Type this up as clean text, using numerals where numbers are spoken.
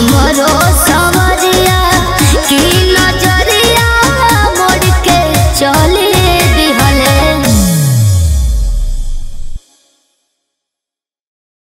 amaro